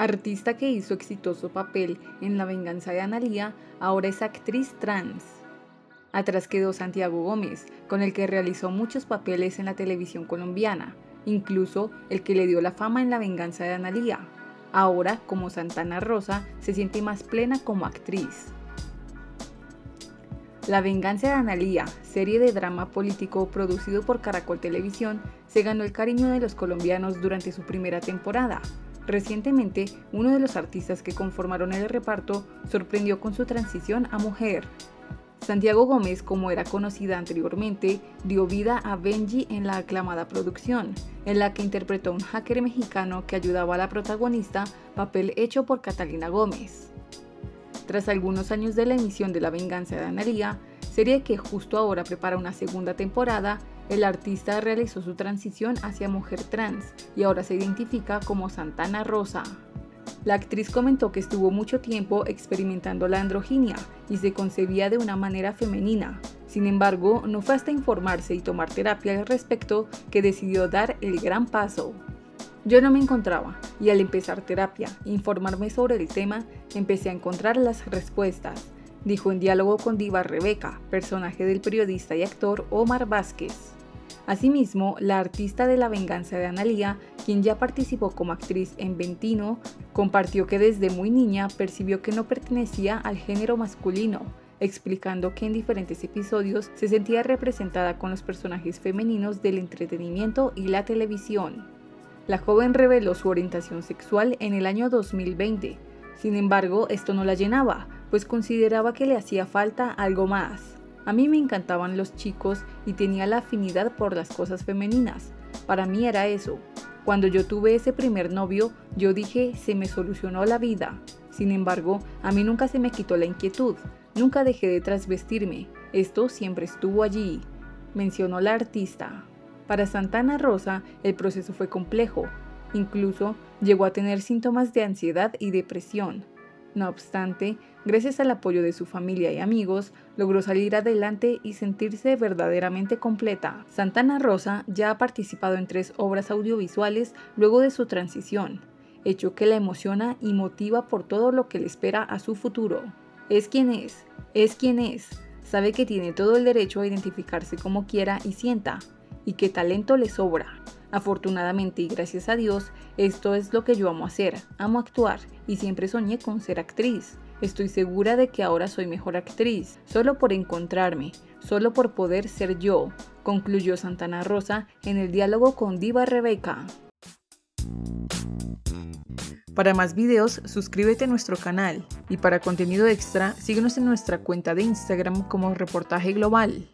Artista que hizo exitoso papel en La Venganza de Analía, ahora es actriz trans. Atrás quedó Santiago Gómez, con el que realizó muchos papeles en la televisión colombiana, incluso el que le dio la fama en La Venganza de Analía. Ahora, como Santana Rosa, se siente más plena como actriz. La Venganza de Analía, serie de drama político producido por Caracol Televisión, se ganó el cariño de los colombianos durante su primera temporada. Recientemente, uno de los artistas que conformaron el reparto sorprendió con su transición a mujer. Santiago Gómez, como era conocida anteriormente, dio vida a Benji en la aclamada producción, en la que interpretó a un hacker mexicano que ayudaba a la protagonista, papel hecho por Carolina Gómez. Tras algunos años de la emisión de La Venganza de Analía, serie que justo ahora prepara una segunda temporada, el artista realizó su transición hacia mujer trans y ahora se identifica como Santana Rosa. La actriz comentó que estuvo mucho tiempo experimentando la androginia y se concebía de una manera femenina. Sin embargo, no fue hasta informarse y tomar terapia al respecto que decidió dar el gran paso. Yo no me encontraba, y al empezar terapia e informarme sobre el tema, empecé a encontrar las respuestas, dijo en diálogo con Diva Rebeca, personaje del periodista y actor Omar Vázquez. Asimismo, la artista de La Venganza de Analía, quien ya participó como actriz en Ventino, compartió que desde muy niña percibió que no pertenecía al género masculino, explicando que en diferentes episodios se sentía representada con los personajes femeninos del entretenimiento y la televisión. La joven reveló su orientación sexual en el año 2020. Sin embargo, esto no la llenaba, pues consideraba que le hacía falta algo más. A mí me encantaban los chicos y tenía la afinidad por las cosas femeninas. Para mí era eso. Cuando yo tuve ese primer novio, yo dije, se me solucionó la vida. Sin embargo, a mí nunca se me quitó la inquietud. Nunca dejé de trasvestirme. Esto siempre estuvo allí, mencionó la artista. Para Santana Rosa, el proceso fue complejo, incluso llegó a tener síntomas de ansiedad y depresión. No obstante, gracias al apoyo de su familia y amigos, logró salir adelante y sentirse verdaderamente completa. Santana Rosa ya ha participado en 3 obras audiovisuales luego de su transición, hecho que la emociona y motiva por todo lo que le espera a su futuro. Es quien es, es quien es. Sabe que tiene todo el derecho a identificarse como quiera y sienta, y qué talento le sobra. Afortunadamente y gracias a Dios, esto es lo que yo amo hacer, amo actuar y siempre soñé con ser actriz. Estoy segura de que ahora soy mejor actriz, solo por encontrarme, solo por poder ser yo, concluyó Santana Rosa en el diálogo con Diva Rebeca. Para más videos, suscríbete a nuestro canal y para contenido extra, síguenos en nuestra cuenta de Instagram como Reportaje Global.